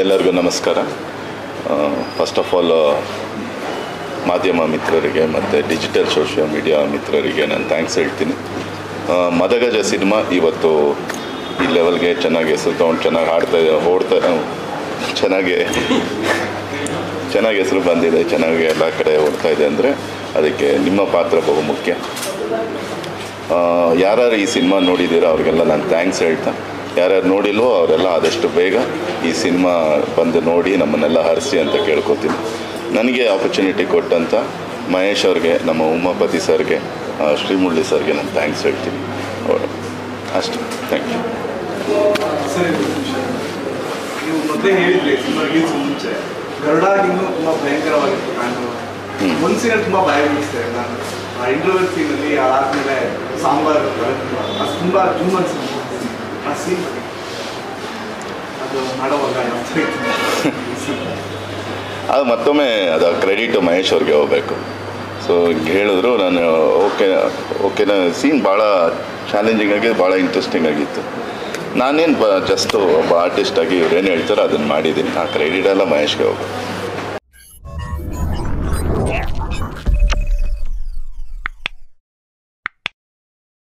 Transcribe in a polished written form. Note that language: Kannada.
ಎಲ್ಲರಿಗೂ ನಮಸ್ಕಾರ ಫಸ್ಟ್ ಆಫ್ ಆಲ್ ಮಾಧ್ಯಮ ಮಿತ್ರರಿಗೆ ಮತ್ತು ಡಿಜಿಟಲ್ ಸೋಷಿಯಲ್ ಮೀಡಿಯಾ ಮಿತ್ರರಿಗೆ ನಾನು ಥ್ಯಾಂಕ್ಸ್ ಹೇಳ್ತೀನಿ ಮದಗಜ ಸಿನಿಮಾ ಇವತ್ತು ಈ ಲೆವೆಲ್ಗೆ ಚೆನ್ನಾಗಿ ಹೆಸರು ತಗೊಂಡು ಚೆನ್ನಾಗಿ ಚೆನ್ನಾಗಿ ಹೆಸರು ಬಂದಿದೆ ಚೆನ್ನಾಗಿ ಎಲ್ಲ ಕಡೆ ಓಡ್ತಾ ಇದೆ ಅಂದರೆ ಅದಕ್ಕೆ ನಿಮ್ಮ ಪಾತ್ರ ಬಹು ಮುಖ್ಯ ಯಾರ್ಯಾರು ಈ ಸಿನಿಮಾ ನೋಡಿದ್ದೀರಾ ಅವರಿಗೆಲ್ಲ ನಾನು ಥ್ಯಾಂಕ್ಸ್ ಹೇಳ್ತಾ ಯಾರ್ಯಾರು ನೋಡಿಲ್ವೋ ಅವರೆಲ್ಲ ಆದಷ್ಟು ಬೇಗ ಈ ಸಿನಿಮಾ ಬಂದು ನೋಡಿ ನಮ್ಮನ್ನೆಲ್ಲ ಹರಿಸಿ ಅಂತ ಕೇಳ್ಕೊತೀನಿ ನನಗೆ ಆಪರ್ಚುನಿಟಿ ಕೊಟ್ಟಂಥ ಮಹೇಶ್ ಅವ್ರಿಗೆ ನಮ್ಮ ಉಮಾಪತಿ ಸರ್ಗೆ ಶ್ರೀಮುರಳಿ ಸರ್ಗೆ ನಾನು ಥ್ಯಾಂಕ್ಸ್ ಹೇಳ್ತೀನಿ ಅಷ್ಟೇ ಥ್ಯಾಂಕ್ ಯು ಅದು ಮತ್ತೊಮ್ಮೆ ಅದು ಕ್ರೆಡಿಟು ಮಹೇಶ್ ಅವ್ರಿಗೆ ಹೋಗಬೇಕು ಸೊ ಹೇಳಿದ್ರು ನಾನು ಓಕೆ ನಾನು ಸೀನ್ ಭಾಳ ಚಾಲೆಂಜಿಂಗ್ ಆಗಿದೆ ಭಾಳ ಇಂಟ್ರೆಸ್ಟಿಂಗ್ ಆಗಿತ್ತು ನಾನೇನು ಜಸ್ಟು ಒಬ್ಬ ಆರ್ಟಿಸ್ಟಾಗಿ ಇವ್ರೇನು ಹೇಳ್ತಾರೋ ಅದನ್ನು ಮಾಡಿದ್ದೀನಿ ಆ ಕ್ರೆಡಿಟ್ ಎಲ್ಲ ಮಹೇಶ್ಗೆ ಹೋಗ್ಬೇಕು